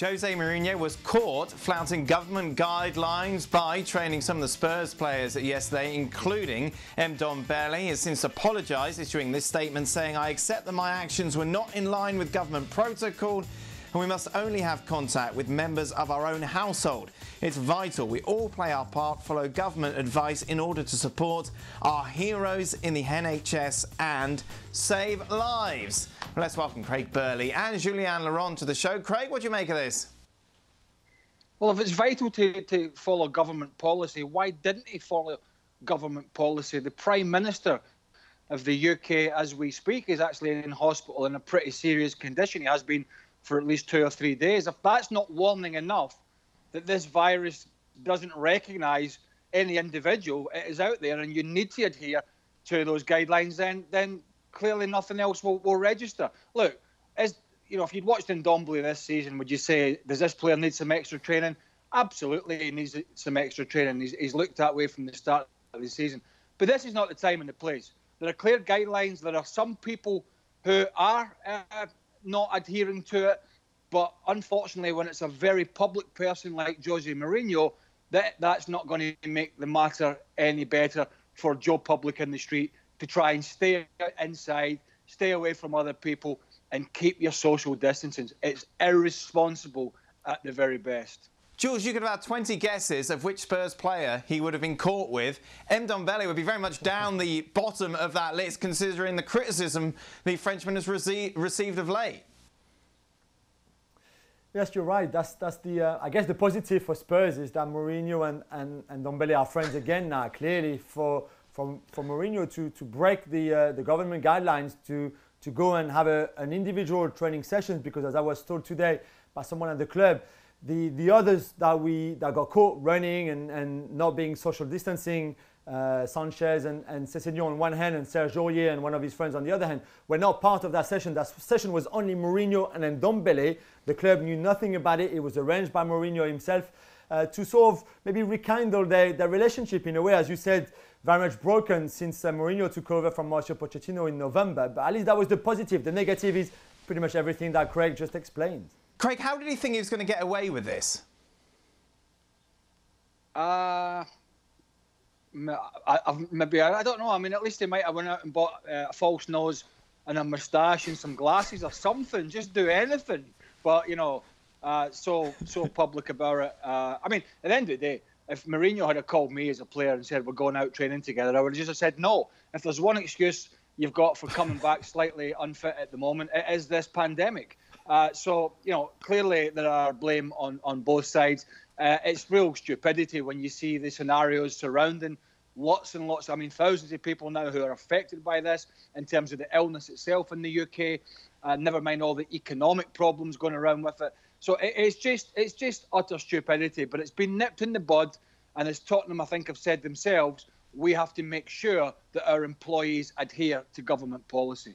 Jose Mourinho was caught flouting government guidelines by training some of the Spurs players yesterday, including Ndombele. He has since apologised, issuing this statement saying, "I accept that my actions were not in line with government protocol and we must only have contact with members of our own household. It's vital we all play our part, follow government advice in order to support our heroes in the NHS and save lives." Let's welcome Craig Burley and Julien Laurens to the show. Craig, what do you make of this? Well, if it's vital to follow government policy, why didn't he follow government policy? The Prime Minister of the UK, as we speak, is actually in hospital in a pretty serious condition. He has been for at least 2 or 3 days. If that's not warning enough that this virus doesn't recognise any individual, it is out there and you need to adhere to those guidelines, then clearly nothing else will register. Look, if you'd watched Ndombele this season, would you say, does this player need some extra training? Absolutely he needs some extra training. He's looked that way from the start of the season. But this is not the time and the place. There are clear guidelines. There are some people who are not adhering to it. But unfortunately, when it's a very public person like Jose Mourinho, that's not going to make the matter any better for Joe Public in the street, to try and stay inside, stay away from other people, and keep your social distancing. It's irresponsible at the very best. Jules, you could have had 20 guesses of which Spurs player he would have been caught with. Ndombele would be very much down the bottom of that list, considering the criticism the Frenchman has received of late. Yes, you're right. That's the I guess the positive for Spurs is that Mourinho and Ndombele are friends again now. Clearly, for Mourinho to break the government guidelines to go and have an individual training session, because as I was told today by someone at the club, the others that got caught running and not being social distancing, Sanchez and Sessegnon on one hand and Serge Aurier and one of his friends on the other hand, were not part of that session. That session was only Mourinho and Ndombele. The club knew nothing about it. It was arranged by Mourinho himself to sort of maybe rekindle their relationship in a way, as you said, very much broken since Mourinho took over from Mauricio Pochettino in November. But at least that was the positive. The negative is pretty much everything that Craig just explained. Craig, how did he think he was going to get away with this? I don't know. I mean, at least he might have went out and bought a false nose and a moustache and some glasses or something. Just do anything. But, so public about it. I mean, at the end of the day, if Mourinho had called me as a player and said, we're going out training together, I would have just said, no. If there's one excuse you've got for coming back slightly unfit at the moment, it is this pandemic. Clearly there are blame on both sides. It's real stupidity when you see the scenarios surrounding lots and lots, thousands of people now who are affected by this in terms of the illness itself in the UK, never mind all the economic problems going around with it. So it's just utter stupidity, but it's been nipped in the bud, and as Tottenham, I think, have said themselves, we have to make sure that our employees adhere to government policy.